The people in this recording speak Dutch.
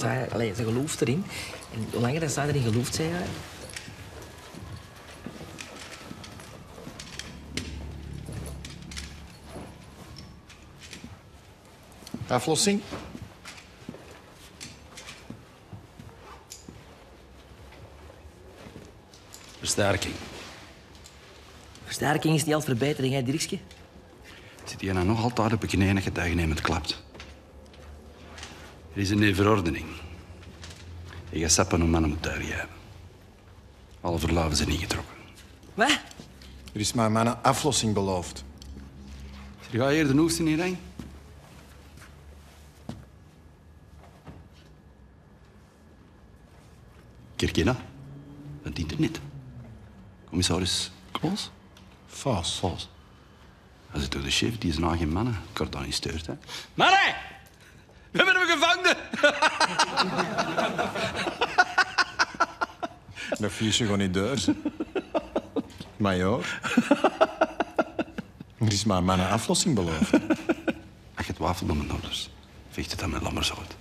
Ze gelooft erin. En hoe langer zij erin gelooft, zei hij... Aflossing? Versterking. Versterking is niet al verbetering, hè, Dirkske? Zit hier nou nog altijd op een knee getuignemend klapt. Er is een verordening. Je gaat sappen om mannen moet tuigen hebben. Alle verlaven zijn ingetrokken. Wat? Er is maar mannen aflossing beloofd. Ga je hier de noest in hierheen? Kierkegaard, van het internet. Commissaris Klaus? Faas. Faas. Hij zit door de chef, die is na geen mannen. Cordon is steurt, hè. Mannen! We hebben hem gevangen! Dat vies je gewoon niet deur. Major. Er is maar mannen aflossing beloofd. Als je het wafelt om mijn ouders, vecht het dan met Lommers uit.